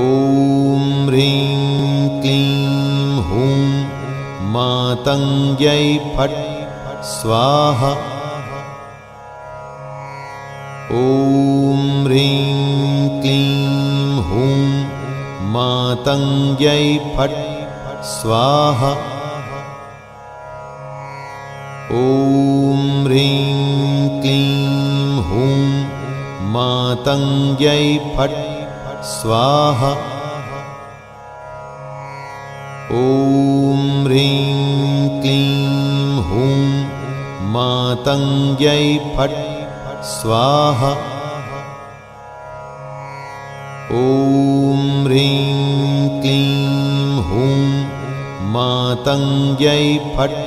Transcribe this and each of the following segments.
ॐ ह्रीं क्लीं हूं मातङ्ग्यै फट् स्वाहा। ॐ ह्रीं क्लीं हूं मातङ्ग्यै फट् स्वाहा। ॐ ह्रीं क्लीं हूं मातङ्ग्यै फट् स्वाहा। ॐ ह्रीं क्लीं हूं मातङ्ग्यै फट् स्वाहा। ॐ ह्रीं क्लीं हूं मातङ्ग्यै फट्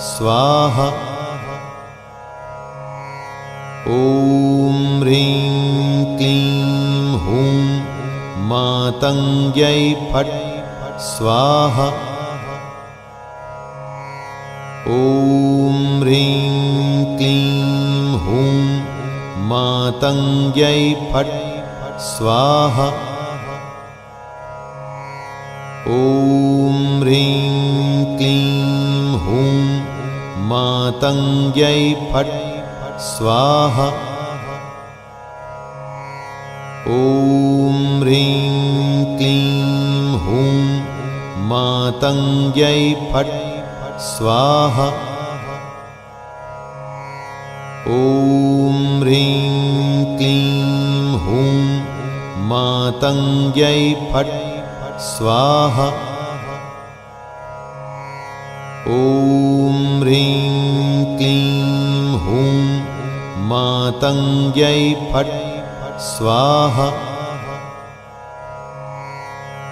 स्वाहा। ॐ ह्रीं क्लीं हूं मातङ्ग्यै फट् स्वाहा। ॐ ह्रीं क्लीं हूं मातङ्ग्यै फट् स्वाहा। ॐ ह्रीं क्लीं हूं मातङ्ग्यै फट् स्वाहा। ॐ ह्रीं क्लीं हूं मातङ्ग्यै फट् स्वाहा।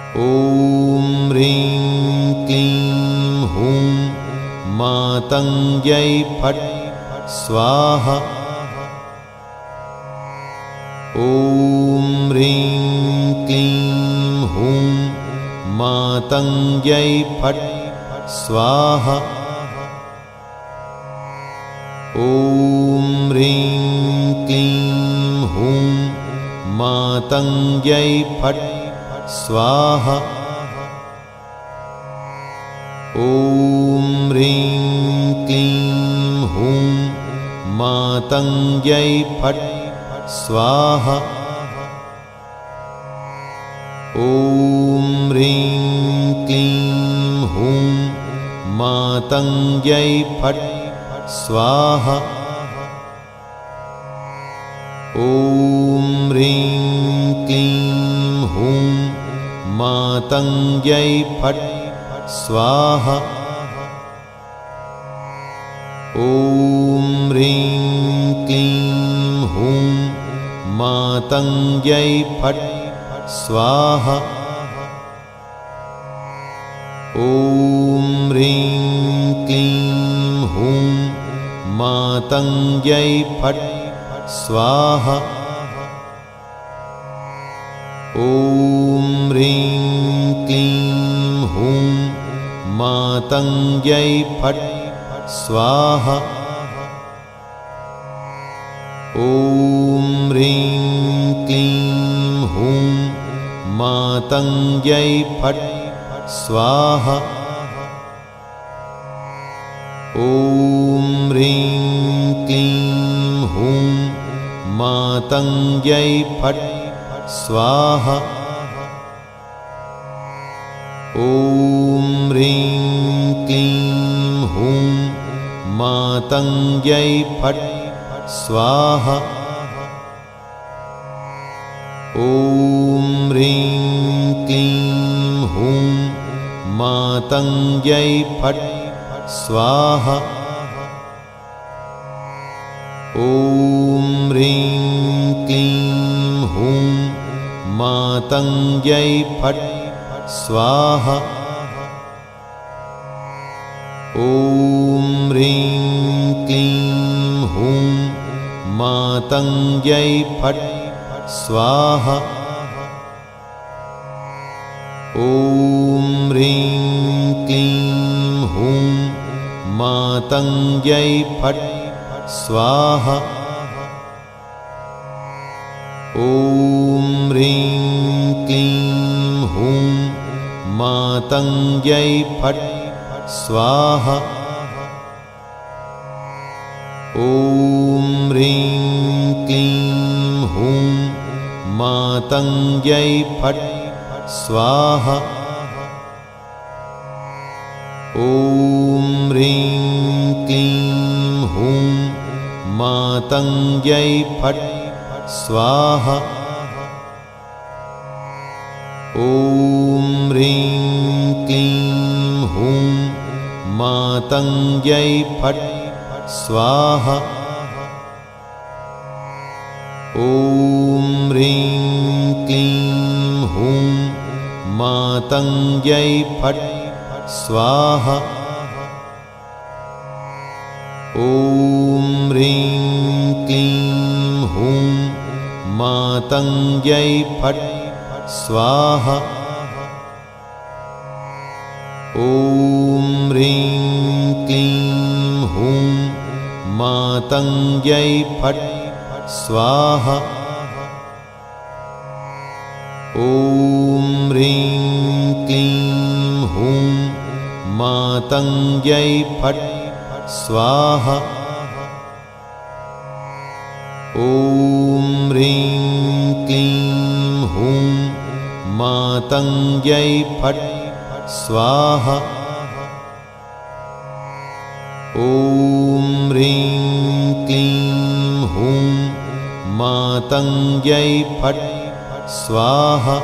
ॐ ह्रीं क्लीं हूं मातङ्ग्यै फट् स्वाहा। ॐ ह्रीं क्लीं हूं मातङ्ग्यै फट् स्वाहा। ॐ ह्रीं क्लीं हूं मातङ्ग्यै फट् स्वाहा। ॐ ह्रीं क्लीं हूं मातङ्ग्यै फट् स्वाहा। ॐ ह्रीं क्लीं हूं मातङ्ग्यै फट् स्वाहा। ॐ ह्रीं क्लीं हूं मातङ्ग्यै फट् स्वाहा। ॐ ह्रीं क्लीं हूं मातङ्ग्यै फट् स्वाहा। ॐ ह्रीं क्लीं हूं मातङ्ग्यै फट् स्वाहा। ॐ ह्रीं क्लीं हूं मातङ्ग्यै फट् स्वाहा। ॐ ह्रीं क्लीं हूं मातङ्ग्यै फट् स्वाहा। ॐ ह्रीं क्लीं हूं मातङ्ग्यै फट् स्वाहा। ॐ ह्रीं क्लीं हूं मातङ्ग्यै फट् स्वाहा। ॐ ह्रीं क्लीं हूं मातङ्ग्यै फट् स्वाहा। ॐ ह्रीं क्लीं हूं मातङ्ग्यै फट् स्वाहा। ॐ ह्रीं क्लीं हूं मातङ्ग्यै फट् स्वाहा। ॐ ह्रीं क्लीं हूं मातङ्ग्यै फट् स्वाहा। ॐ ह्रीं क्लीं हूं मातङ्ग्यै फट् स्वाहा। ॐ ह्रीं क्लीं हूं मातङ्ग्यै फट् स्वाहा। ॐ ह्रीं क्लीं मातंग्यै फट् स्वाहा। ॐ ह्रीं क्लीं हूं मातंग्यै फट् स्वाहा। ॐ ह्रीं क्लीं हूं मातंग्यै फट् स्वाहा। ॐ ह्रीं क्लीं हूं मातंग्यै फट् स्वाहा। ॐ ह्रीं क्लीं हूं मातंग्यै फट् स्वाहा। ॐ ह्रीं क्लीं हूं मातंग्यै फट् स्वाहा। ॐ ह्रीं क्लीं हूं मातंग्यै फट् स्वाहा। ॐ ह्रीं क्लीं हूं मातंग्यै फट् स्वाहा। ॐ ह्रीं क्लीं हूं मातंग्यै फट् स्वाहा।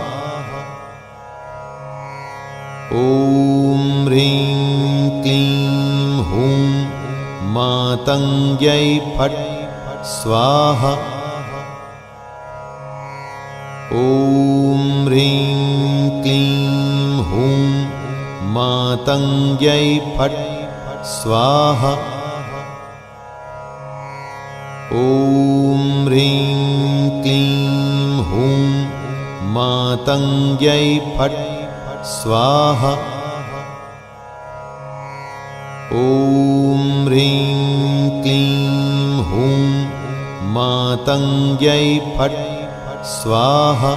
ॐ ह्रीं क्लीं हूं मातंग्यै फट् स्वाहा। ॐ ह्रीं क्लीं हूं मातंग्यै फट् स्वाहा। ॐ ह्रीं क्लीं हूं मातंग्यै फट् स्वाहा।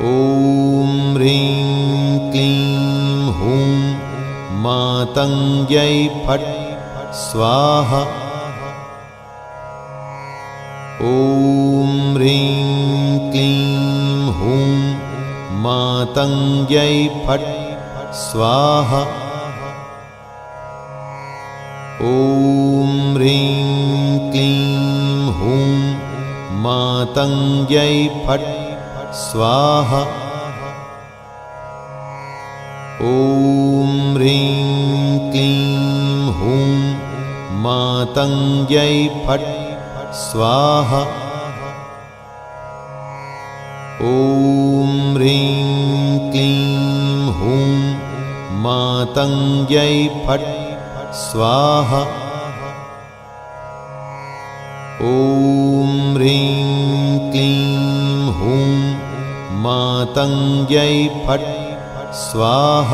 ॐ ह्रीं क्लीं हूं मातंग्यै फट् स्वाहा। ॐ ह्रीं क्लीं हूं मातंग्यै फट् स्वाहा। ॐ ह्रीं क्लीं हूं मातंग्यै फट् स्वाहा। ॐ ह्रीं क्लीं हूं मातंग्यै फट् स्वाहा। ॐ ह्रीं क्लीं हूं मातंग्यै फट् स्वाहा। ॐ ह्रीं क्लीं हूं मातंग्यै फट् स्वाहा।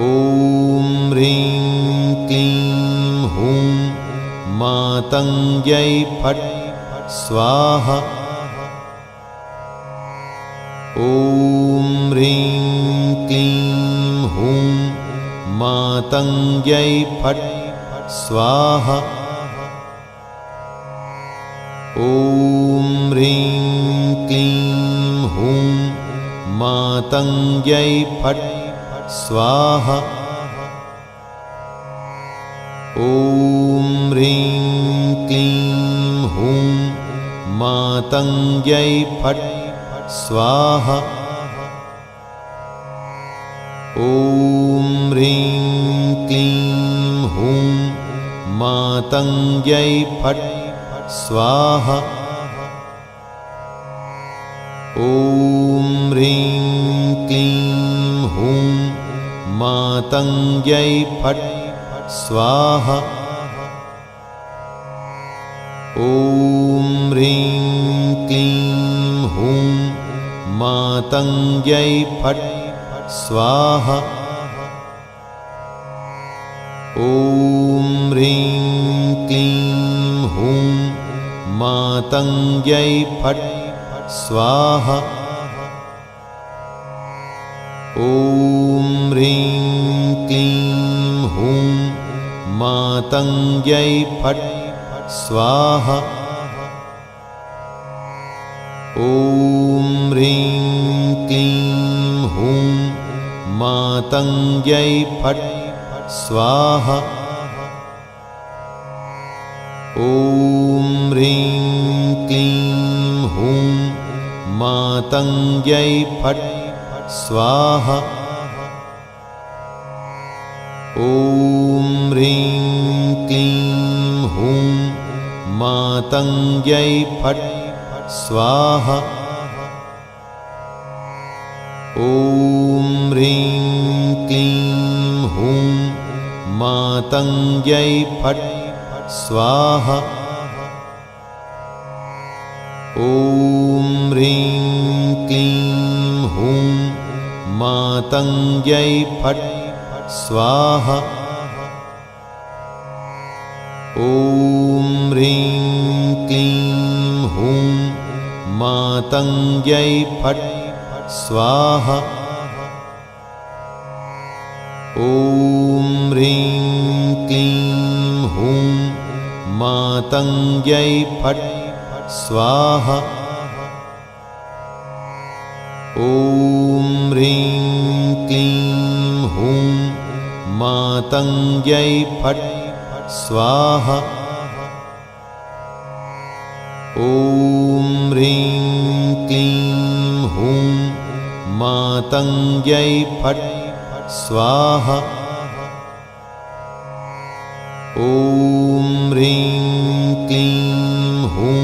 ॐ ह्रीं क्लीं हूं मातंग्यै फट् स्वाहा। ॐ ह्रीं क्लीं हूं मातंग्यै फट् स्वाहा। ॐ ह्रीं क्लीं हूं मातंग्यै फट् स्वाहा। ॐ ह्रीं क्लीं हूं मातंग्यै फट् स्वाहा। ॐ ह्रीं क्लीं हूं मातंग्यै फट् स्वाहा। ॐ ह्रीं क्लीं हूं मातंग्यै फट् स्वाहा। ॐ ह्रीं क्लीं हूं मातंग्यै फट् स्वाहा। ॐ ह्रीं क्लीं हूं मातंग्यै फट् स्वाहा। ॐ ह्रीं क्लीं हूं मातंग्यै फट् स्वाहा। ॐ ह्रीं क्लीं हूं मातंग्यै फट् स्वाहा। ॐ ह्रीं क्लीं हूं मातंग्यै फट् स्वाहा। ॐ ह्रीं क्लीं हूं मातंग्यै फट् स्वाहा। ॐ ह्रीं क्लीं हूं मातंग्यै फट् स्वाहा। ॐ ह्रीं क्लीं हूं मातंग्यै फट् स्वाहा। ॐ ह्रीं क्लीं हूं मातंग्यै फट् स्वाहा। ॐ ह्रीं क्लीं हूं मातंग्यै फट् स्वाहा। ॐ ह्रीं क्लीं हूं मातंग्यै फट् स्वाहा। ॐ ह्रीं क्लीं हूं मातंग्यै फट् स्वाहा। ॐ ह्रीं क्लीं हूं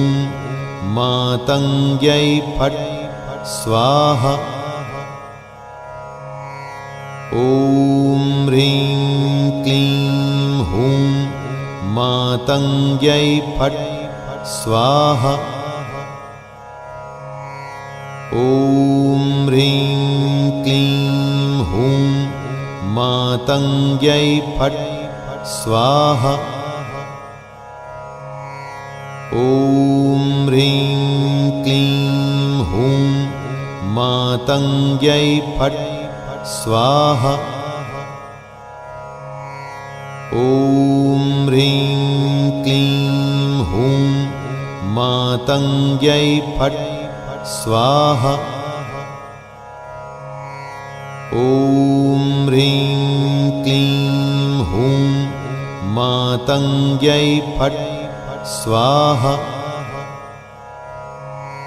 मातंग्यै फट् स्वाहा। ॐ ह्रीं क्लीं हूं मातंग्यै फट् स्वाहा। ॐ ह्रीं क्लीं हूं मातंग्यै फट् स्वाहा। ॐ ह्रीं क्लीं हूं मातंग्यै फट् स्वाहा। ॐ ह्रीं क्लीं हूं मातंग्यै फट् स्वाहा। ॐ ह्रीं क्लीं हूं मातंग्यै फट् स्वाहा।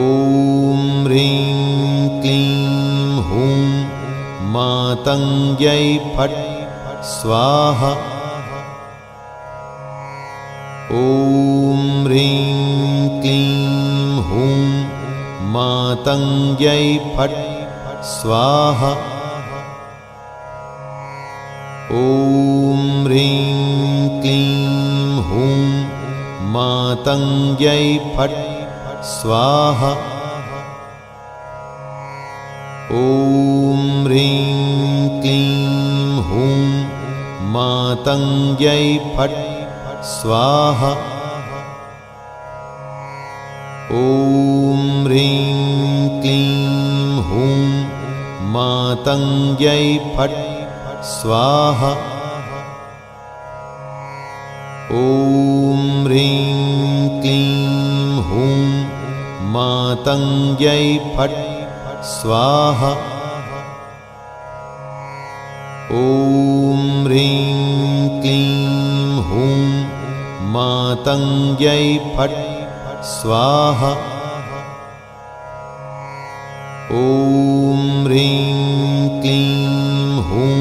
ॐ ह्रीं क्लीं हूं मातंग्यै फट् स्वाहा। ॐ ह्रीं क्लीं हूं मातंग्यै फट् स्वाहा। ॐ ह्रीं क्लीं हूं मातंग्यै फट् स्वाहा। ॐ ह्रीं क्लीं हूं मातंग्यै फट् स्वाहा। ॐ ह्रीं क्लीं हूं मातंग्यै फट् स्वाहा। ॐ ह्रीं क्लीं हूं मातंग्यै फट् स्वाहा। ॐ ह्रीं क्लीं हूं मातंग्यै फट् स्वाहा। ॐ ह्रीं क्लीं हूं मातंग्यै फट् स्वाहा। ॐ ह्रीं क्लीं हूं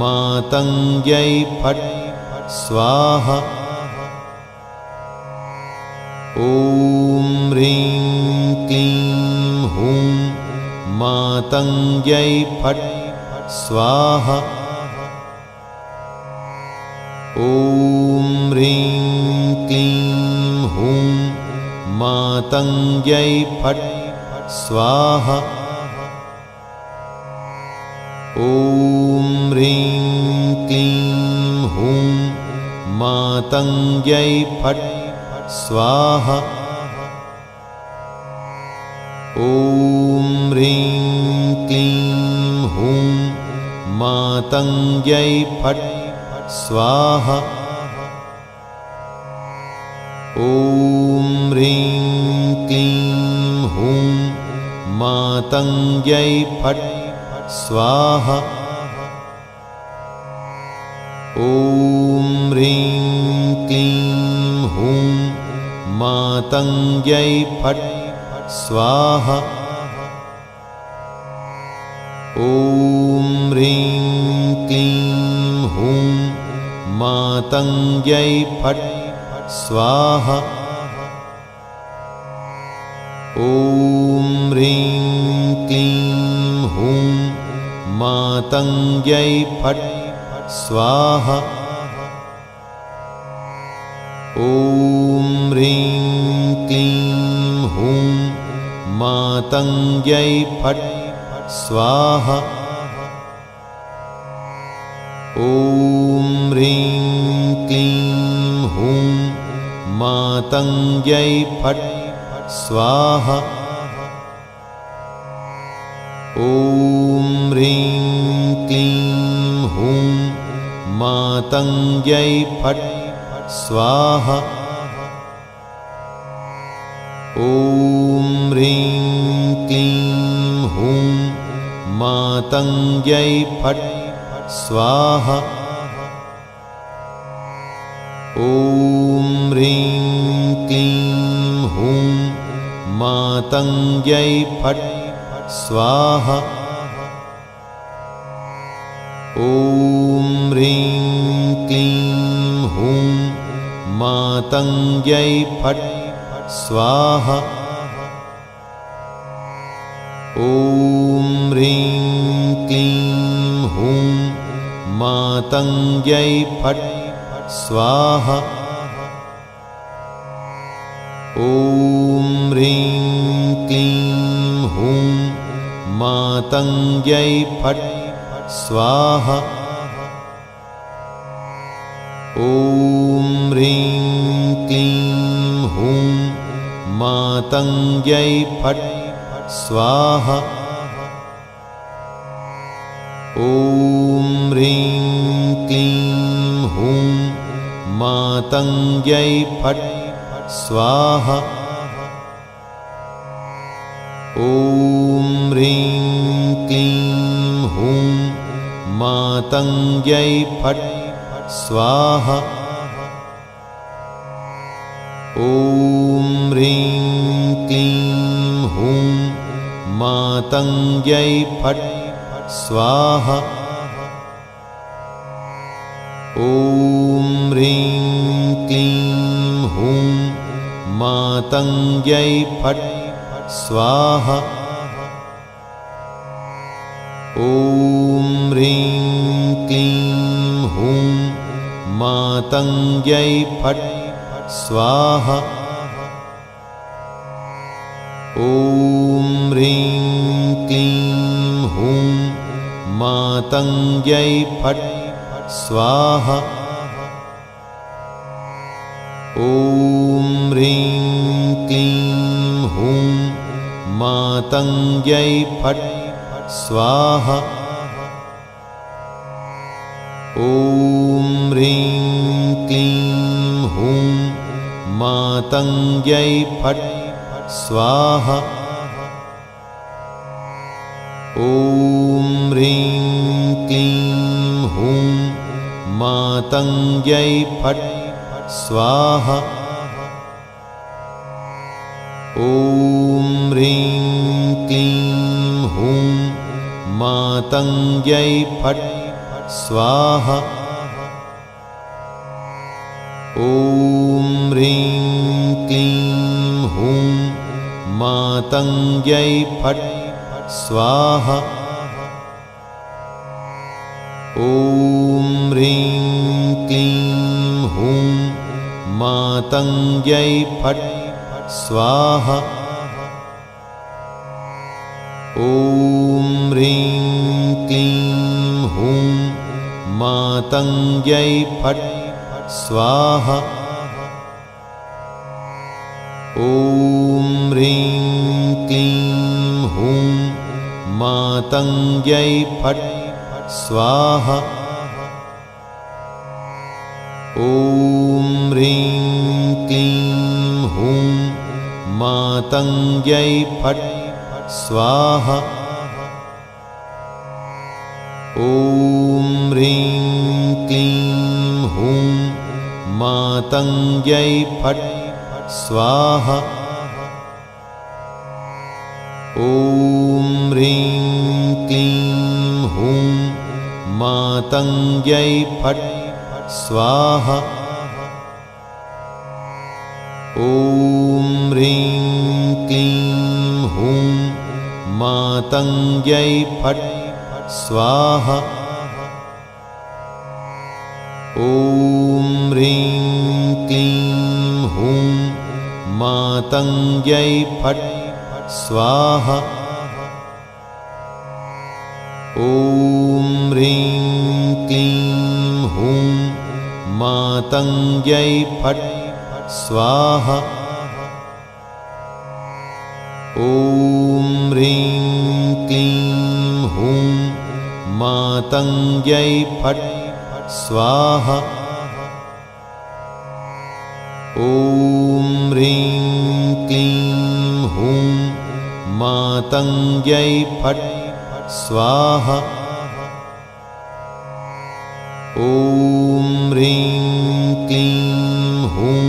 मातंग्यै फट् स्वाहा। ॐ ह्रीं क्लीं हूं मातंग्यै फट् स्वाहा। ॐ ह्रीं क्लीं हूं मातंग्यै फट् स्वाहा। ॐ ह्रीं क्लीं हूं मातंग्यै फट् स्वाहा। ॐ ह्रीं क्लीं हूं मातंग्यै फट् स्वाहा। ॐ ह्रीं क्लीं हूं मातङ्ग्यै फट् स्वाहा। ॐ ह्रीं क्लीं हूं मातङ्ग्यै फट् स्वाहा। ॐ ह्रीं क्लीं हूं मातङ्ग्यै फट् स्वाहा। ॐ ह्रीं क्लीं हूं मातङ्ग्यै फट् स्वाहा। ॐ ह्रीं क्लीं हूं मातङ्ग्यै फट् स्वाहा। ॐ ह्रीं क्लीं हूं मातङ्ग्यै फट् स्वाहा। ॐ ह्रीं क्लीं हूं मातङ्ग्यै फट् स्वाहा। ॐ ह्रीं क्लीं हूं मातङ्ग्यै फट् स्वाहा। ॐ ह्रीं क्लीं हूं मातङ्ग्यै फट् स्वाहा। ॐ ह्रीं क्लीं हूं मातङ्ग्यै फट् स्वाहा। ॐ ह्रीं क्लीं हूं मातङ्ग्यै फट् स्वाहा। ॐ ह्रीं क्लीं हूं मातङ्ग्यै फट् स्वाहा। ॐ ह्रीं क्लीं हूं मातङ्ग्यै फट् स्वाहा। ॐ ह्रीं क्लीं हूं मातङ्ग्यै फट् स्वाहा। ॐ ह्रीं क्लीं हूं मातङ्ग्यै फट् स्वाहा। ॐ ह्रीं क्लीं हूं मातङ्ग्यै फट् स्वाहा। ॐ ह्रीं क्लीं हूं मातङ्ग्यै फट् स्वाहा। ॐ ह्रीं क्लीं हूं मातङ्ग्यै फट् स्वाहा। ॐ ह्रीं क्लीं हूं मातङ्ग्यै फट् स्वाहा। ॐ ह्रीं क्लीं हूं मातङ्ग्यै फट् स्वाहा। ॐ ह्रीं क्लीं हूं मातङ्ग्यै फट् स्वाहा। ॐ ह्रीं क्लीं हूं मातङ्ग्यै फट् स्वाहा। ॐ ह्रीं क्लीं हूं मातङ्ग्यै फट् स्वाहा। ॐ ह्रीं क्लीं हूं मातङ्ग्यै फट् स्वाहा। ॐ ह्रीं क्लीं हूं मातङ्ग्यै फट् स्वाहा। ॐ ह्रीं क्लीं हूं मातङ्ग्यै फट् स्वाहा। ॐ ह्रीं क्लीं हूं मातङ्ग्यै फट् स्वाहा। ॐ ह्रीं क्लीं ॐ मातङ्ग्यै फट् स्वाहा। ॐ ह्रीं क्लीं हूं मातङ्ग्यै फट् स्वाहा। ॐ ह्रीं क्लीं हूं मातङ्ग्यै फट् स्वाहा। ॐ ह्रीं क्लीं हूं मातङ्ग्यै फट् स्वाहा। ॐ ह्रीं क्लीं हूं मातङ्ग्यै फट् स्वाहा। ॐ ह्रीं क्लीं हूं मातङ्ग्यै फट् स्वाहा। ॐ ह्रीं क्लीं हूं मातङ्ग्यै फट् स्वाहा। ॐ ह्रीं क्लीं हूं मातङ्ग्यै फट् स्वाहा। ॐ ह्रीं क्लीं हूं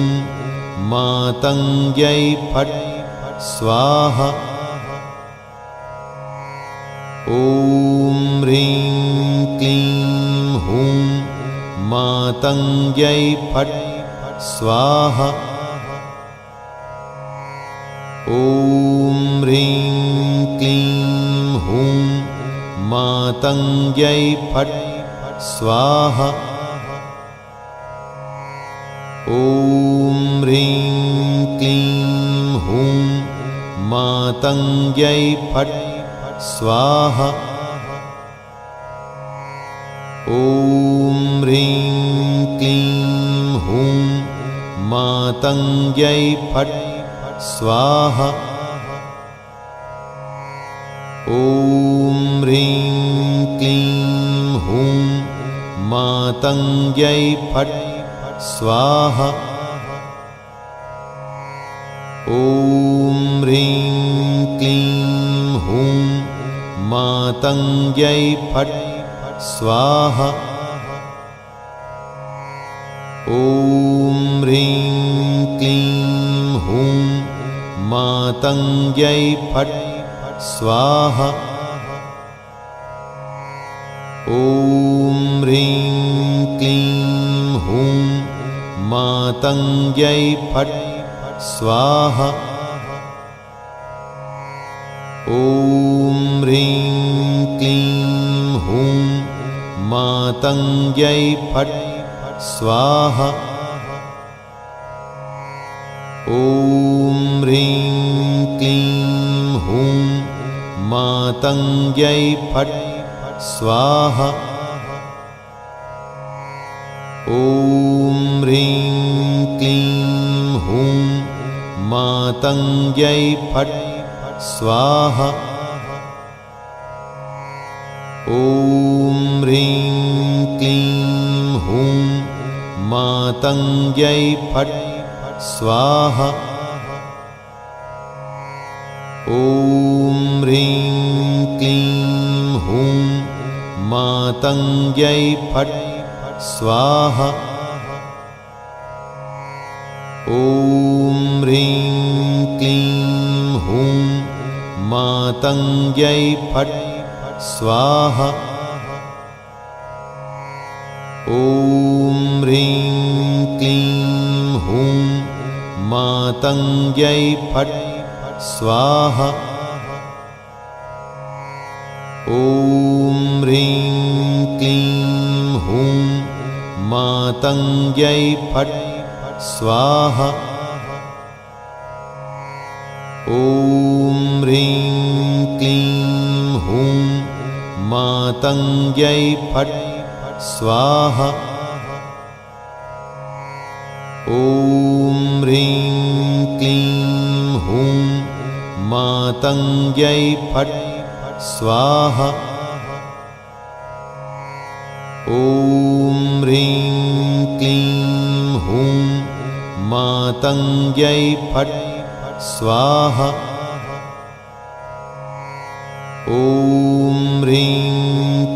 मातङ्ग्यै फट् स्वाहा। ॐ ह्रीं क्लीं हूं मातङ्ग्यै फट् स्वाहा। ॐ ह्रीं क्लीं हूं मातङ्ग्यै फट् स्वाहा। ॐ ह्रीं क्लीं हूं मातङ्ग्यै फट् स्वाहा। ॐ ह्रीं क्लीं हूं मातङ्ग्यै फट् स्वाहा। ॐ ह्रीं क्लीं हूं मातङ्ग्यै फट् स्वाहा। ॐ ह्रीं क्लीं हूं मातङ्ग्यै फट् स्वाहा। ॐ ह्रीं क्लीं हूं मातङ्ग्यै फट् स्वाहा। ॐ ह्रीं क्लीं हूं मातङ्ग्यै फट् स्वाहा। ॐ ह्रीं क्लीं हूं मातङ्ग्यै फट् स्वाहा। ॐ ह्रीं क्लीं हूं मातङ्ग्यै फट् स्वाहा। ॐ ह्रीं क्लीं हूं मातङ्ग्यै फट् स्वाहा। ॐ ह्रीं क्लीं हूं मातङ्ग्यै फट् स्वाहा। ॐ ह्रीं क्लीं हूं मातङ्ग्यै फट् स्वाहा। ॐ ह्रीं क्लीं हूं मातङ्ग्यै फट् स्वाहा। ॐ ह्रीं क्लीं हूं मातङ्ग्यै फट् स्वाहा। ॐ ह्रीं क्लीं हूं मातङ्ग्यै फट् स्वाहा। ॐ ह्रीं क्लीं हूं मातङ्ग्यै फट् स्वाहा। ॐ ह्रीं क्लीं हूं मातङ्ग्यै फट् स्वाहा। ॐ ह्रीं क्लीं हूं मातंग्यै फट् स्वाहा। ॐ ह्रीं क्लीं हूं मातंग्यै फट् स्वाहा। ॐ ह्रीं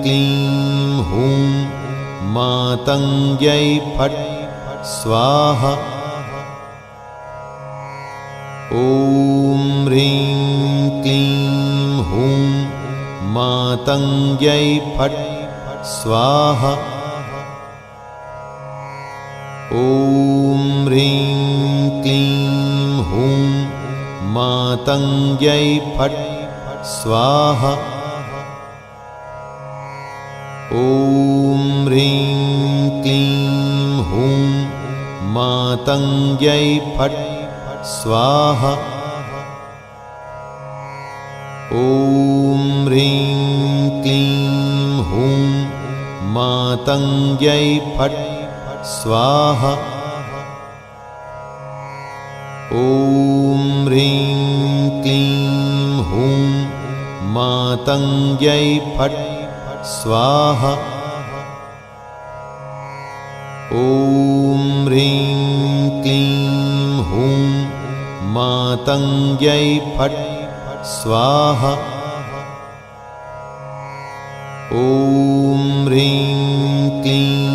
क्लीं हूं मातंग्यै फट् स्वाहा। ॐ ह्रीं क्लीं हूं मातंग्यै फट् स्वाहा। ॐ ह्रीं क्लीं हूं मातंग्यै फट् स्वाहा। ॐ ह्रीं क्लीं हूं मातंग्यै फट् स्वाहा। ॐ ह्रीं क्लीं हूं मातंग्यै फट् स्वाहा। ॐ ह्रीं क्लीं हूं मातंग्यै फट् स्वाहा। ॐ ह्रीं क्लीं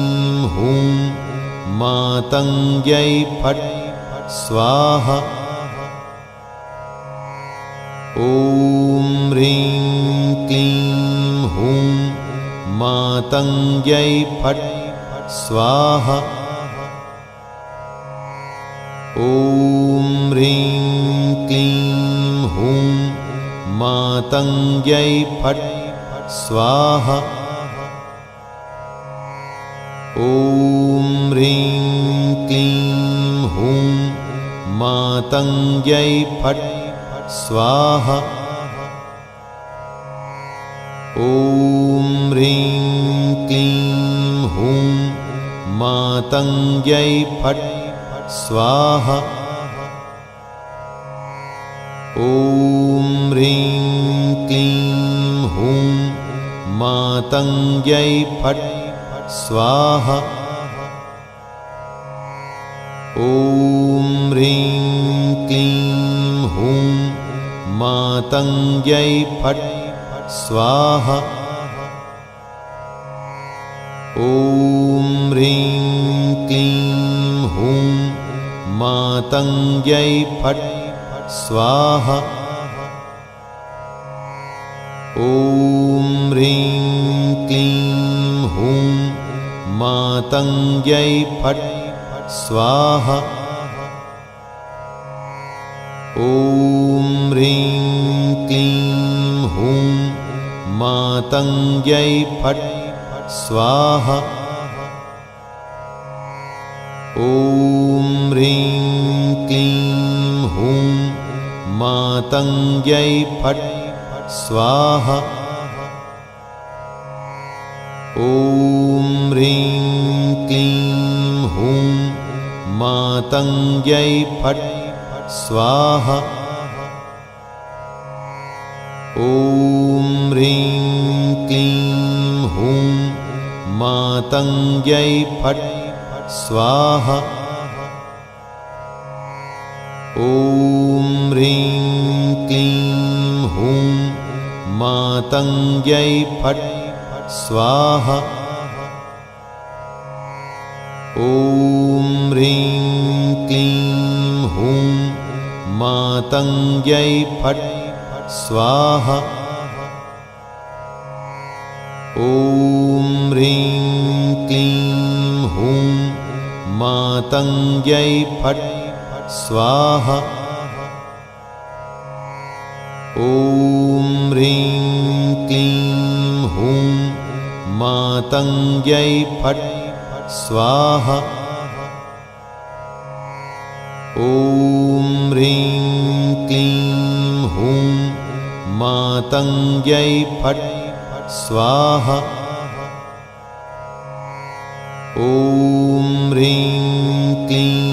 हूं मातंग्यै फट् स्वाहा। ॐ ह्रीं क्लीं हूं मातंग्यै फट् स्वाहा। ॐ ह्रीं क्लीं हूं मातंग्यै फट् स्वाहा। ॐ ह्रीं क्लीं हूं मातंग्यै फट् स्वाहा। ॐ ह्रीं क्लीं हूं मातंग्यै फट् स्वाहा। ॐ ह्रीं क्लीं हूं मातंग्यै फट् स्वाहा। ॐ ह्रीं क्लीं हूं मातंग्यै फट् स्वाहा। ॐ ह्रीं क्लीं हूं मातंग्यै फट् स्वाहा। ॐ ह्रीं क्लीं हूं मातंग्यै फट् स्वाहा। ॐ ह्रीं क्लीं हूं मातंग्यै फट् स्वाहा। ॐ ह्रीं क्लीं हूं मातंग्यै फट् स्वाहा। ॐ ह्रीं क्लीं हूं मातंग्यै फट् स्वाहा। ॐ ह्रीं क्लीं हूं मातंग्यै फट् स्वाहा। ॐ ह्रीं क्लीं हूं मातंग्यै फट् स्वाहा। ॐ ह्रीं क्लीं हूं मातंग्यै फट् स्वाहा। ॐ ह्रीं क्लीं हूं मातंग्यै फट् स्वाहा। ॐ ह्रीं क्लीं हूं मातंग्यै फट् स्वाहा। ॐ ह्रीं क्लीं हूं मातंग्यै फट् स्वाहा। ॐ ह्रीं क्लीं हूं मातंग्यै फट् स्वाहा। ॐ ह्रीं क्लीं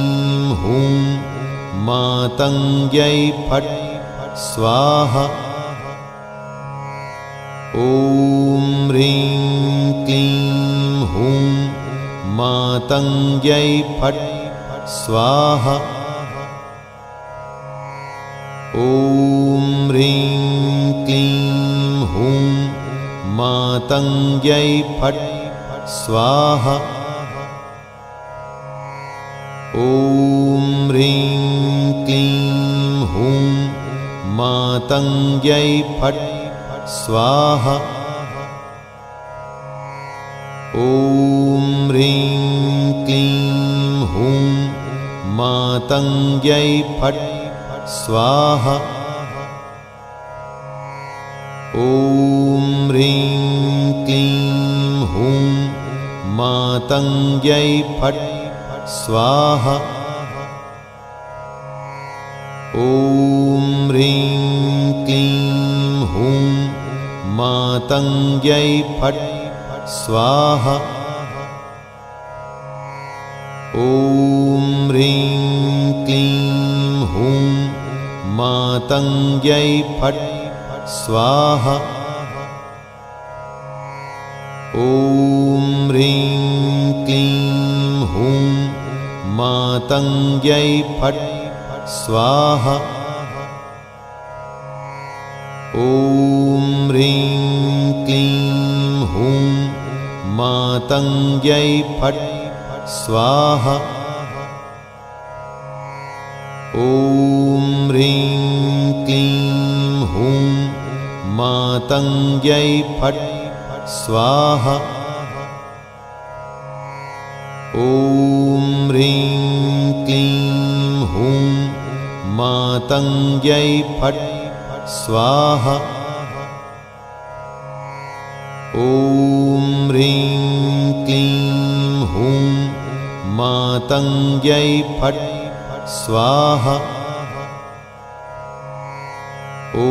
हूं मातंग्यै फट् स्वाहा। ॐ ह्रीं क्लीं हूं मातङ्ग्यै फट् स्वाहा। ॐ ह्रीं क्लीं हूं मातङ्ग्यै फट् स्वाहा। ॐ ह्रीं क्लीं हूं मातङ्ग्यै फट् स्वाहा। ॐ ह्रीं क्लीं हूं मातङ्ग्यै फट् स्वाहा। ॐ ह्रीं क्लीं हूं मातङ्ग्यै फट् स्वाहा। ॐ ह्रीं क्लीं हूं मातङ्ग्यै फट् स्वाहा। ॐ ह्रीं क्लीं हूं मातङ्ग्यै फट् स्वाहा। ॐ ह्रीं क्लीं हूं मातङ्ग्यै फट् स्वाहा। ॐ ह्रीं क्लीं हूं मातङ्ग्यै फट् स्वाहा। ॐ ह्रीं क्लीं हूं मातङ्ग्यै फट् स्वाहा। ॐ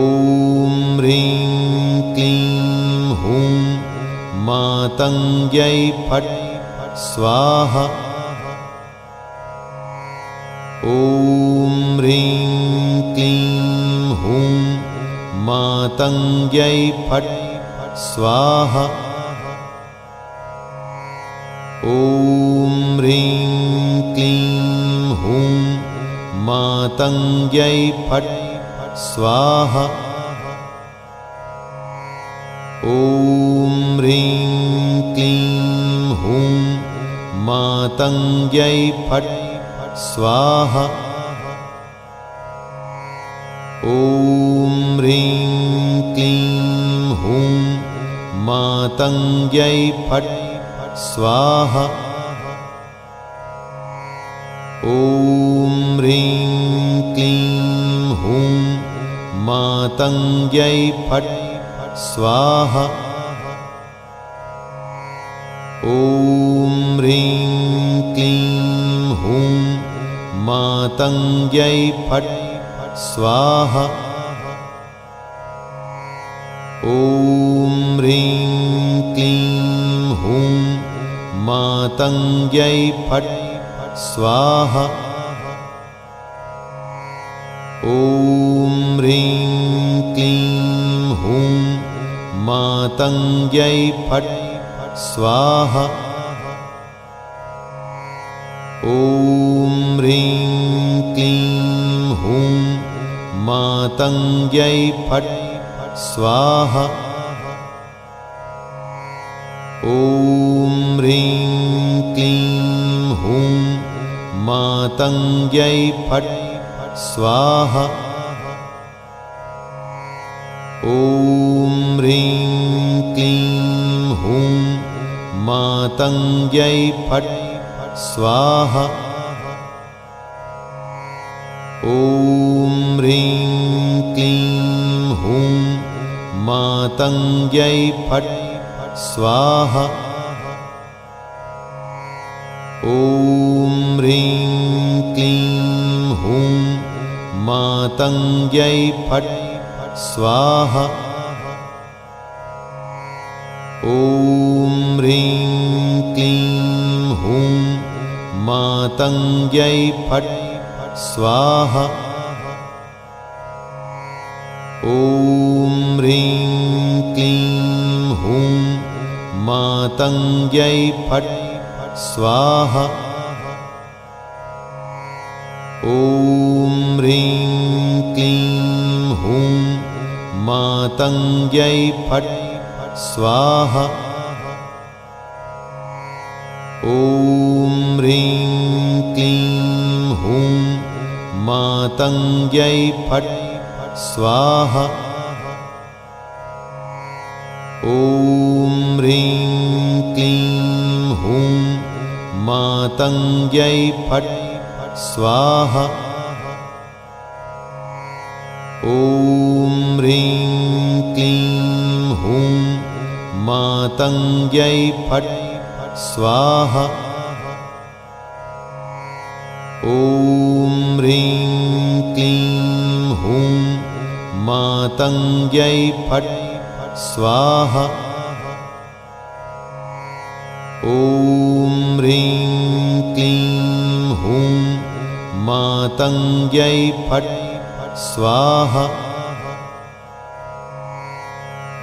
ह्रीं क्लीं हूं मातङ्ग्यै फट् स्वाहा। ॐ ह्रीं क्लीं हूं मातङ्ग्यै फट् स्वाहा। ॐ ह्रीं क्लीं हूं मातङ्ग्यै फट् स्वाहा। ॐ ह्रीं क्लीं हूं मातङ्ग्यै फट् स्वाहा। ॐ ह्रीं क्लीं हूं मातङ्ग्यै फट् स्वाहा। ॐ ह्रीं क्लीं हूं मातङ्ग्यै फट् स्वाहा। ॐ ह्रीं क्लीं हूं मातङ्ग्यै फट् स्वाहा। ॐ ह्रीं क्लीं हूं मातङ्ग्यै फट् स्वाहा। ॐ ह्रीं क्लीं हूं मातङ्ग्यै फट् स्वाहा। ॐ ह्रीं क्लीं हूं मातङ्ग्यै फट् स्वाहा। ॐ ह्रीं क्लीं हूं मातङ्ग्यै फट् स्वाहा। ॐ ह्रीं क्लीं हूं मातङ्ग्यै फट् स्वाहा। ॐ ह्रीं क्लीं हूं मातङ्ग्यै फट् स्वाहा। ॐ ह्रीं क्लीं हूं मातङ्ग्यै फट् स्वाहा। ॐ ह्रीं क्लीं हूं मातङ्ग्यै फट् स्वाहा। ॐ ह्रीं क्लीं हूं मातङ्ग्यै फट् स्वाहा। ॐ ह्रीं क्लीं हूं मातङ्ग्यै फट् स्वाहा। ॐ ह्रीं क्लीं हूं मातङ्ग्यै फट् स्वाहा। ॐ ह्रीं क्लीं हूं मातङ्ग्यै फट् स्वाहा। ॐ ह्रीं क्लीं हूं मातङ्ग्यै फट् स्वाहा। ॐ ह्रीं क्लीं हूं मातङ्ग्यै फट् स्वाहा। ॐ ह्रीं क्लीं हूं मातङ्ग्यै फट् स्वाहा। ॐ ह्रीं क्लीं हूं मातङ्ग्यै फट् स्वाहा।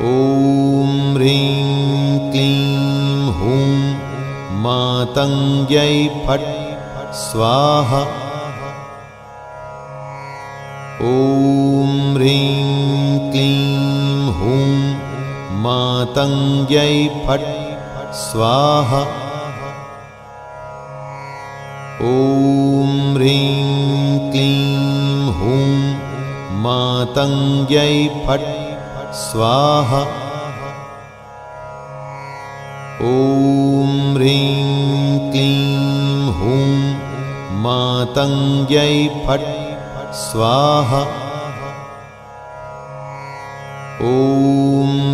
ॐ ह्रीं क्लीं हूं मातङ्ग्यै फट् स्वाहा। ॐ ह्रीं क्लीं हूं मातङ्ग्यै फट् स्वाहा। ॐ ह्रीं क्लीं हूं मातङ्ग्यै फट् स्वाहा। ॐ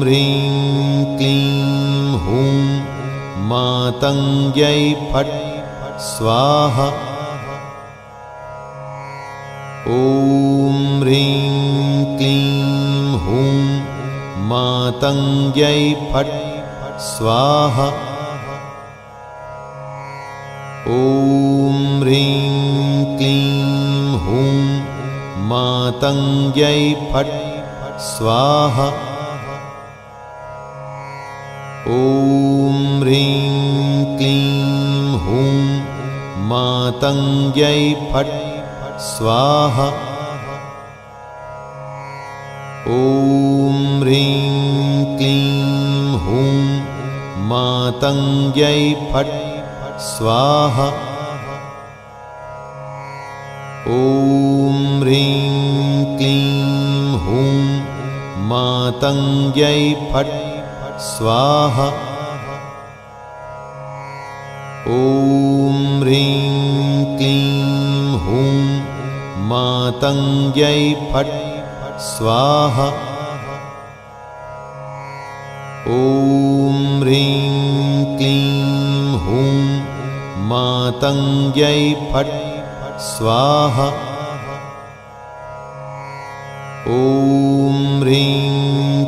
ह्रीं क्लीं हूं मातङ्ग्यै फट् स्वाहा। ॐ ह्रीं क्लीं हूं मातङ्ग्यै फट् स्वाहा। ॐ ह्रीं क्लीं हूं मातङ्ग्यै फट् स्वाहा। ॐ ह्रीं क्लीं हूं मातङ्ग्यै फट् स्वाहा। ॐ ह्रीं क्लीं हूं मातङ्ग्यै फट् स्वाहा। ॐ ह्रीं क्लीं हूं मातङ्ग्यै फट् स्वाहा। ॐ ह्रीं क्लीं हूं मातङ्ग्यै फट् स्वाहा। ॐ ह्रीं क्लीं हूं मातङ्ग्यै फट् स्वाहा। ॐ ह्रीं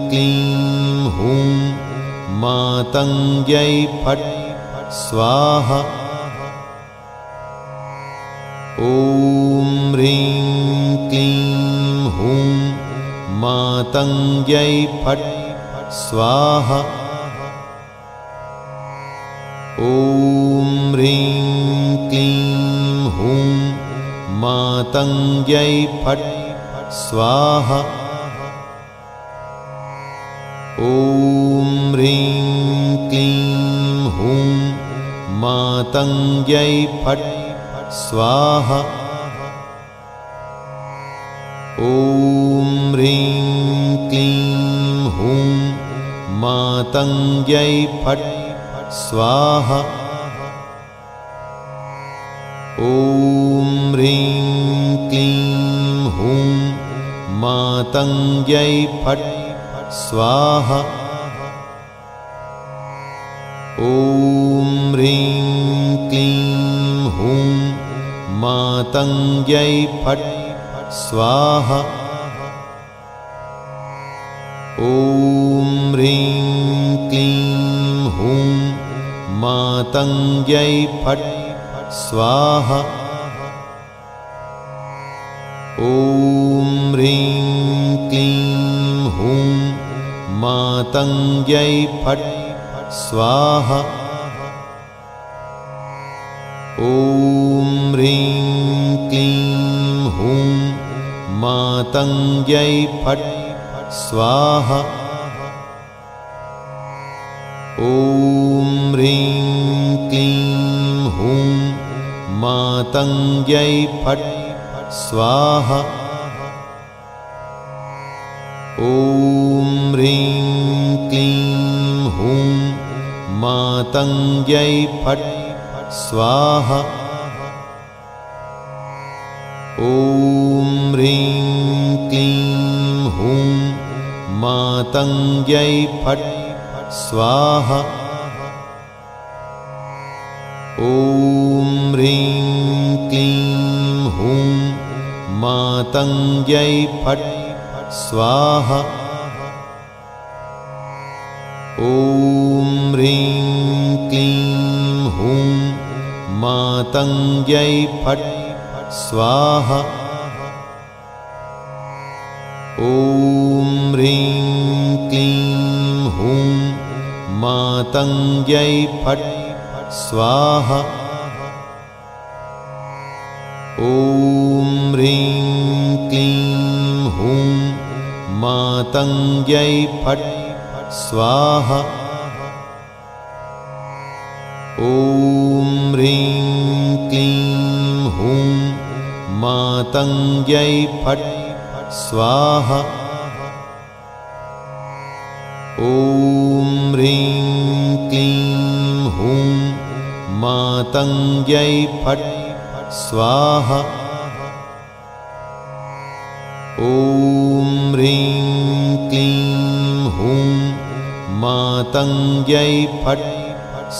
क्लीं हूं मातङ्ग्यै फट् स्वाहा। ॐ ह्रीं क्लीं हूं मातङ्ग्यै फट् स्वाहा। ॐ ह्रीं क्लीं हूं मातङ्ग्यै फट् स्वाहा। ॐ ह्रीं क्लीं हूं मातङ्ग्यै फट् स्वाहा। ॐ ह्रीं क्लीं हूं मातङ्ग्यै फट् स्वाहा। ॐ ह्रीं क्लीं हूं मातङ्ग्यै फट् स्वाहा। ॐ ह्रीं क्लीं हूं मातङ्ग्यै फट् स्वाहा। ॐ ह्रीं क्लीं हूं मातङ्ग्यै फट् स्वाहा। ॐ ह्रीं क्लीं हूं मातङ्ग्यै फट् स्वाहा। ॐ ह्रीं क्लीं हूं मातङ्ग्यै फट् स्वाहा। ॐ ह्रीं क्लीं मातंग्यै फट् स्वाहा। ॐ ह्रीं क्लीं हूं मातंग्यै फट् स्वाहा। ॐ ह्रीं क्लीं हूं मातंग्यै फट् स्वाहा। ॐ ह्रीं क्लीं हूं मातंग्यै फट् स्वाहा। ॐ ह्रीं क्लीं हूं मातंग्यै फट् स्वाहा। ॐ ह्रीं क्लीं हूं मातंग्यै फट् स्वाहा। ॐ ह्रीं क्लीं हूं मातंग्यै फट् स्वाहा। ॐ ह्रीं क्लीं हूं मातंग्यै फट् स्वाहा। ॐ ह्रीं क्लीं हूं मातंग्यै फट् स्वाहा। ॐ ह्रीं क्लीं हूं मातंग्यै फट् स्वाहा। ॐ ह्रीं क्लीं हूं मातंग्यै फट्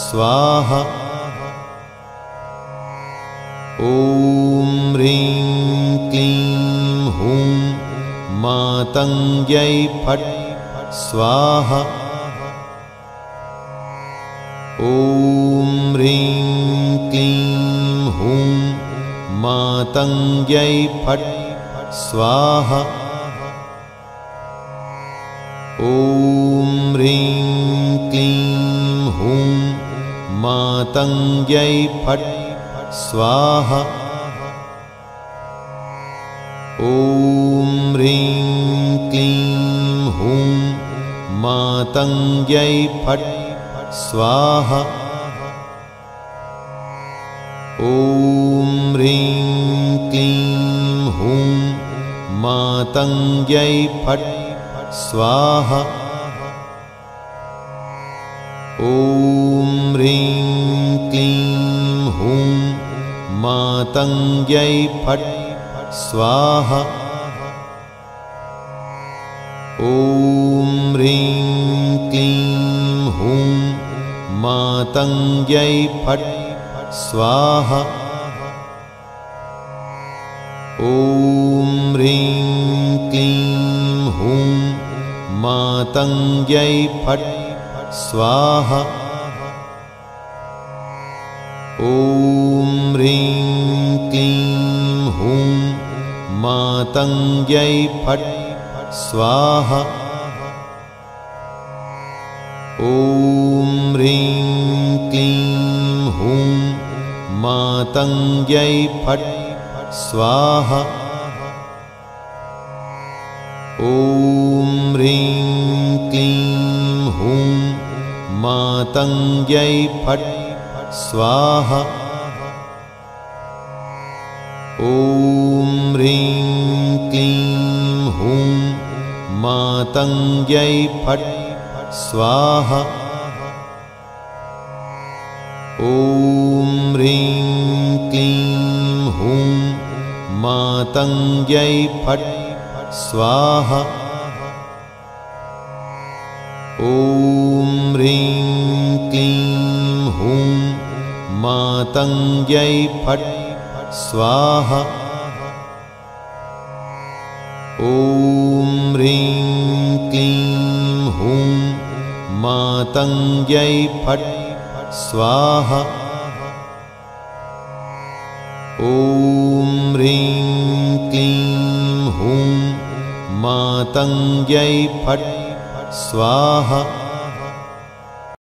स्वाहा। ॐ ह्रीं क्लीं हूं मातंग्यै फट् स्वाहा। ॐ ह्रीं क्लीं हूं मातंग्यै फट् स्वाहा। ॐ ह्रीं क्लीं हूं मातंग्यै फट् स्वाहा। ॐ ह्रीं क्लीं हूं मातंग्यै फट् स्वाहा। ॐ ह्रीं क्लीं हूं मातंग्यै फट् स्वाहा। ॐ ह्रीं क्लीं हूं मातंग्यै फट् स्वाहा। ॐ ह्रीं क्लीं हूं मातंग्यै फट् स्वाहा। ॐ ह्रीं क्लीं हूं मातंग्यै फट् स्वाहा। ॐ ह्रीं क्लीं हूं मातंग्यै फट् स्वाहा। ॐ ह्रीं क्लीं हूं मातंग्यै फट् स्वाहा। ॐ ह्रीं क्लीं हूं मातंग्यै फट् स्वाहा। ॐ ह्रीं क्लीं हूं मातंग्यै फट् स्वाहा। ॐ ह्रीं क्लीं हूं मातंग्यै फट् स्वाहा। ॐ ह्रीं क्लीं हूं मातंग्यै फट् स्वाहा। ॐ ह्रीं क्लीं हूं मातंग्यै फट् स्वाहा। ॐ ह्रीं क्लीं हूं मातंग्यै फट् स्वाहा। ॐ ह्रीं क्लीं हूं मातंग्यै फट् स्वाहा।